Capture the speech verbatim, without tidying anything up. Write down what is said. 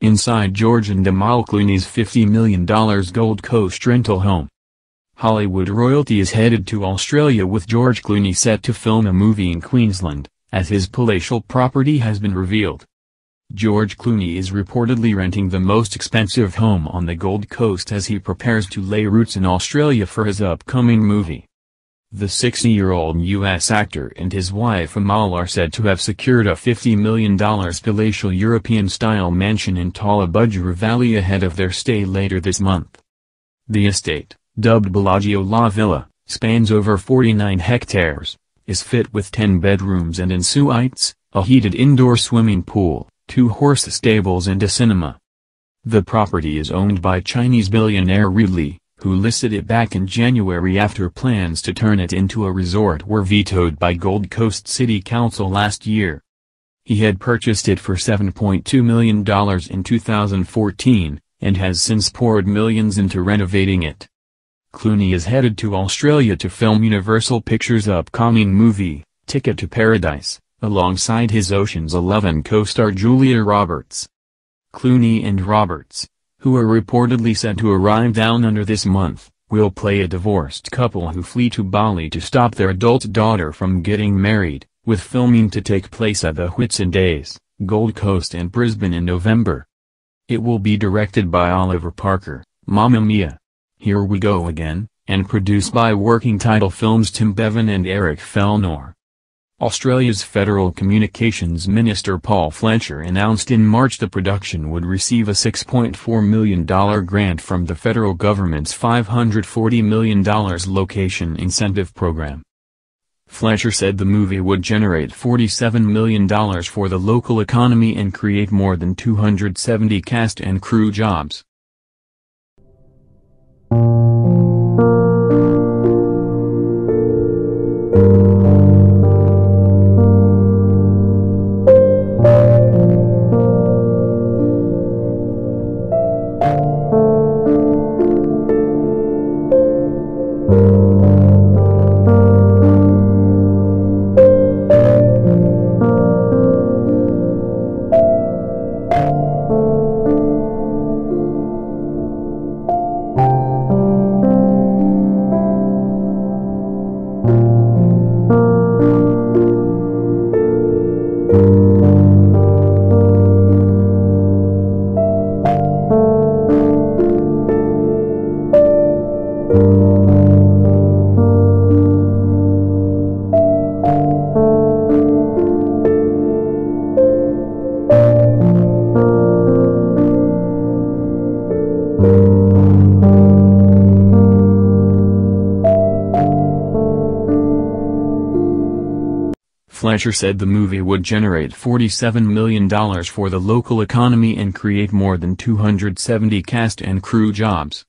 inside George and Amal Clooney's fifty million dollar Gold Coast rental home. Hollywood royalty is headed to Australia, with George Clooney set to film a movie in Queensland, as his palatial property has been revealed. George Clooney is reportedly renting the most expensive home on the Gold Coast as he prepares to lay roots in Australia for his upcoming movie. The sixty-year-old U S actor and his wife Amal are said to have secured a fifty million dollar palatial European-style mansion in Tallabudjru Valley ahead of their stay later this month. The estate, dubbed Bellagio La Villa, spans over forty-nine hectares, is fit with ten bedrooms and en suites, a heated indoor swimming pool, two horse stables and a cinema. The property is owned by Chinese billionaire Ridley, who listed it back in January after plans to turn it into a resort were vetoed by Gold Coast City Council last year. He had purchased it for seven point two million dollars in two thousand fourteen, and has since poured millions into renovating it. Clooney is headed to Australia to film Universal Pictures' upcoming movie, Ticket to Paradise, alongside his Ocean's Eleven co-star Julia Roberts. Clooney and Roberts, who are reportedly said to arrive down under this month, will play a divorced couple who flee to Bali to stop their adult daughter from getting married, with filming to take place at the Whitsundays, Gold Coast and Brisbane in November. It will be directed by Oliver Parker, Mamma Mia! Here We Go Again, and produced by Working Title Films' Tim Bevan and Eric Fellner. Australia's Federal Communications Minister Paul Fletcher announced in March the production would receive a six point four million dollar grant from the federal government's five hundred forty million dollar location incentive program. Fletcher said the movie would generate forty-seven million dollars for the local economy and create more than two hundred seventy cast and crew jobs. Fletcher said the movie would generate forty-seven million dollars for the local economy and create more than two hundred seventy cast and crew jobs.